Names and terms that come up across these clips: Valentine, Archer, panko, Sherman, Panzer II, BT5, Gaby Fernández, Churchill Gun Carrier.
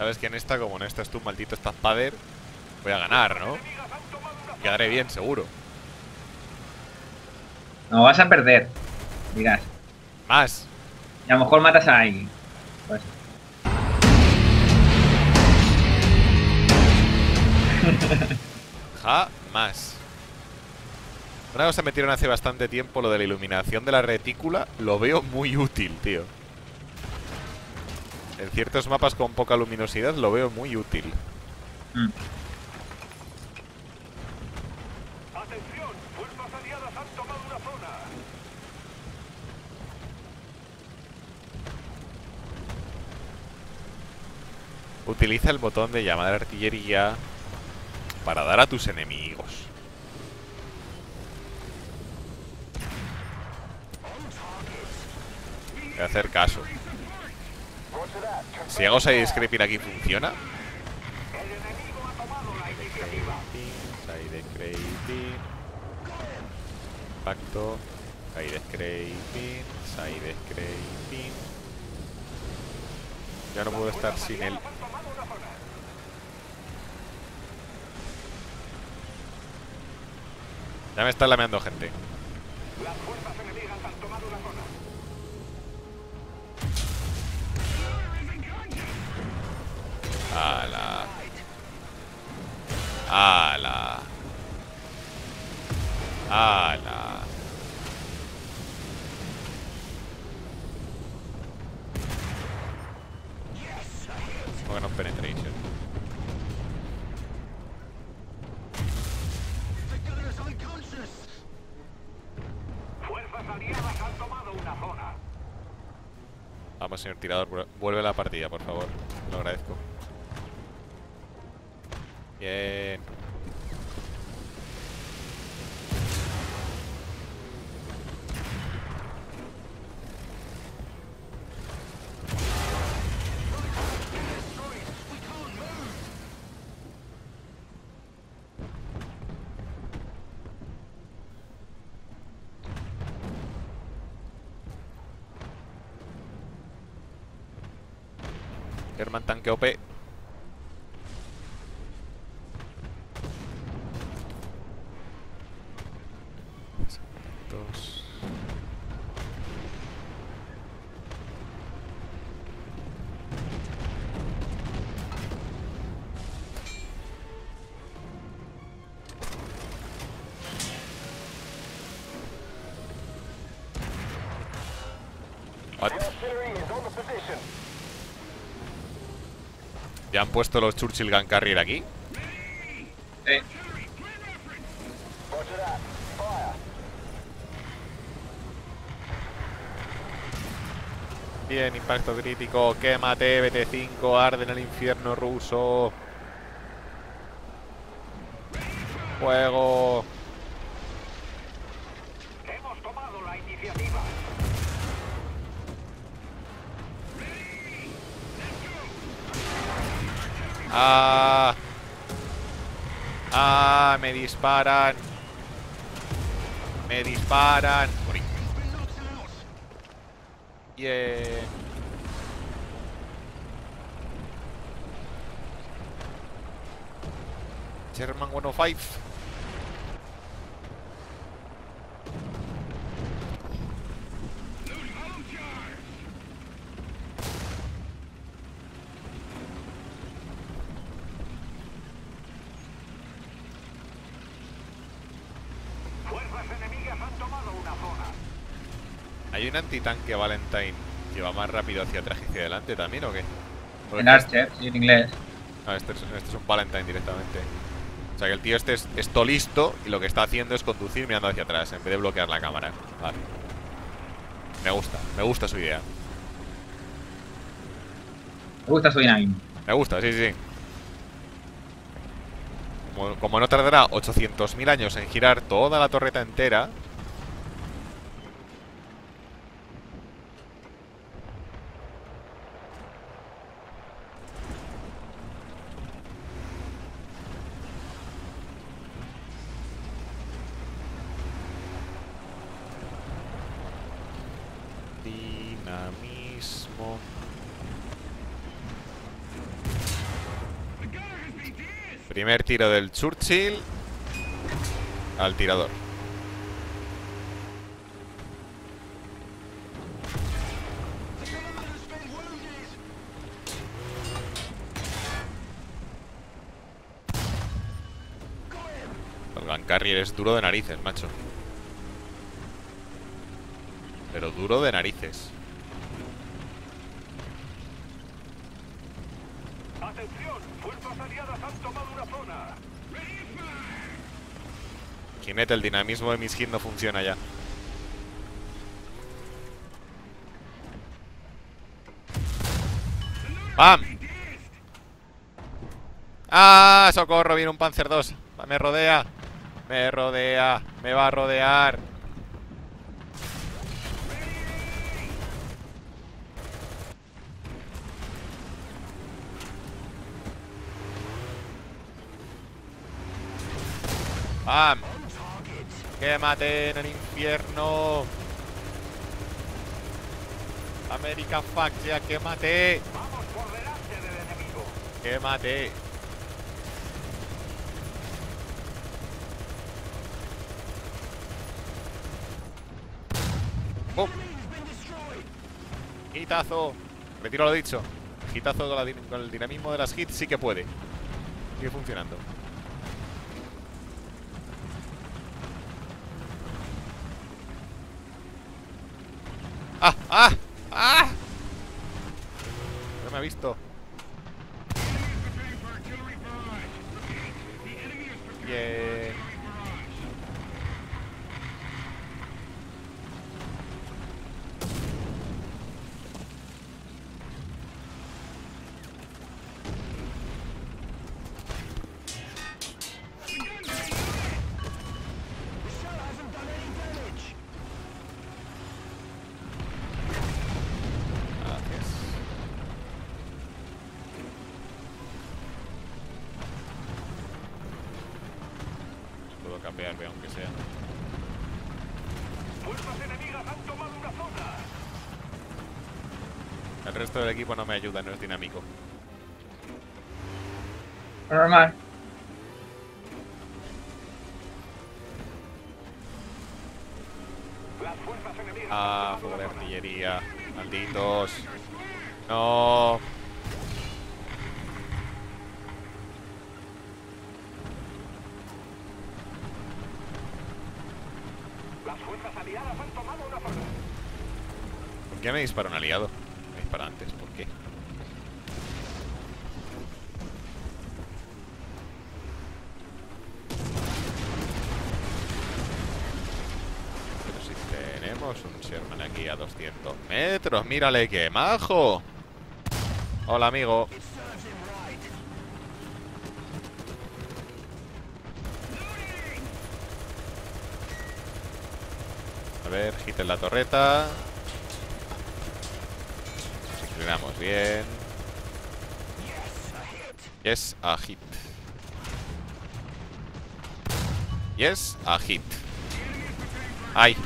Sabes que en esta, como en esta es tu maldito Stadtpadder, voy a ganar, ¿no? Quedaré bien, seguro. No, vas a perder. Dirás. Más. Y a lo mejor matas a alguien. Pues. Jamás. Una cosa metieron hace bastante tiempo, lo de la iluminación de la retícula. Lo veo muy útil, tío. En ciertos mapas con poca luminosidad lo veo muy útil. Atención, fuerzas aliadas han tomado una zona. Utiliza el botón de llamada de artillería para dar a tus enemigos. Voy a hacer caso. Si hago side-scraping aquí, ¿funciona? Side-scraping. Impacto. Side-scraping. Side-scraping. Ya no puedo estar sin él. Ya me están lameando gente. Las fuerzas enemigas han tomado la zona. ¡Hala! ¡Hala! ¡Hala! Bueno, penetration. Fuerzas aliadas han tomado una zona. Vamos, señor tirador, vuelve a la partida, por favor. Lo agradezco. Bien. Sherman tanque OP. ¿Ya han puesto los Churchill Gun Carrier aquí? Sí. Bien, impacto crítico. Quémate, BT5, arde en el infierno ruso. Fuego. Hemos tomado la iniciativa. ¡Ah! ¡Ah! ¡Me disparan! ¡Me disparan! ¡Morí! ¡Yeah! Sherman 105. ¿Hay un antitanque Valentine que va más rápido hacia atrás y hacia adelante también o qué? En Archer, en inglés. No, este es un Valentine directamente. O sea que el tío este es todo listo y lo que está haciendo es conducir mirando hacia atrás en vez de bloquear la cámara. Vale. Me gusta su idea. Me gusta su dinámica. Me gusta, sí, sí. Como no tardará 800.000 años en girar toda la torreta entera. Dinamismo. Primer tiro del Churchill al tirador. El Gun Carrier es duro de narices, macho. Pero duro de narices. Jinete, el dinamismo de mis hits no funciona ya. ¡Pam! ¡Ah! ¡Socorro! Viene un Panzer II. Me rodea. Me rodea. Me va a rodear. ¡Pam! ¡Que maten el infierno! ¡América Factia! ¡Que mate! ¡Vamos por delante del enemigo! ¡Que mate! ¡Bum! ¡Hitazo! Retiro lo dicho. Hitazo con el dinamismo de las hits sí que puede. Sigue funcionando. ¡Ah! ¡Ah! ¡Ah! No me ha visto. Bien. Aunque sea. El resto del equipo no me ayuda, no es dinámico. Normal. Ah, fuego de artillería. Malditos. No. ¿Por qué me dispara un aliado? Me dispara antes, ¿por qué? Pero si tenemos un Sherman aquí a 200 metros, mírale qué majo. Hola, amigo. A ver, hiten la torreta. Nos inclinamos bien. Yes, a hit. Yes, a hit. ¡Ay!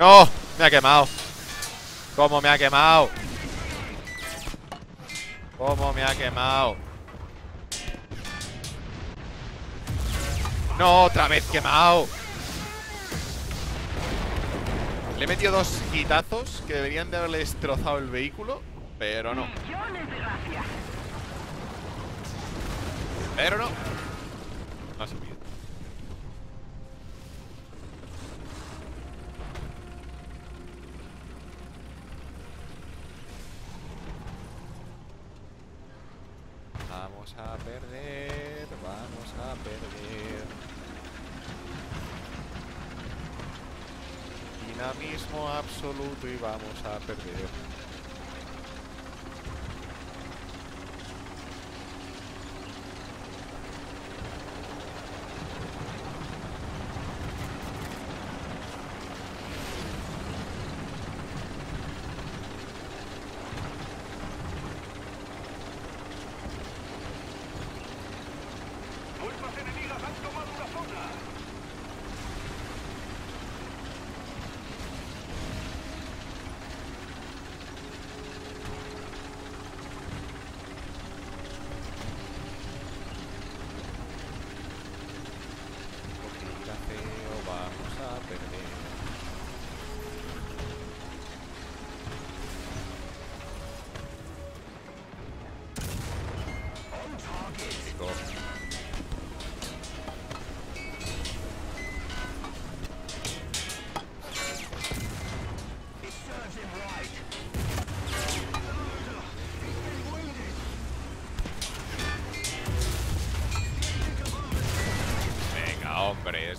¡No! Me ha quemado. ¿Cómo me ha quemado? ¿Cómo me ha quemado? ¡No! ¡Otra vez quemado! Le he metido dos hitazos que deberían de haberle destrozado el vehículo, pero no. Pero no. No ha subido. Vamos a perder, vamos a perder. Dinamismo absoluto y vamos a perder.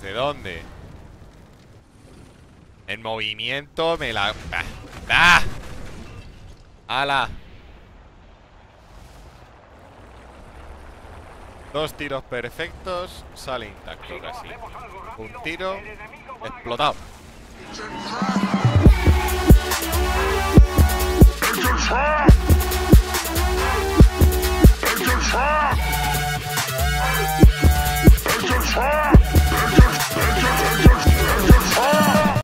¿Desde dónde? En movimiento me la... ¡Ah! ¡Hala! Dos tiros perfectos. Sale intacto casi. Un tiro. Explotado.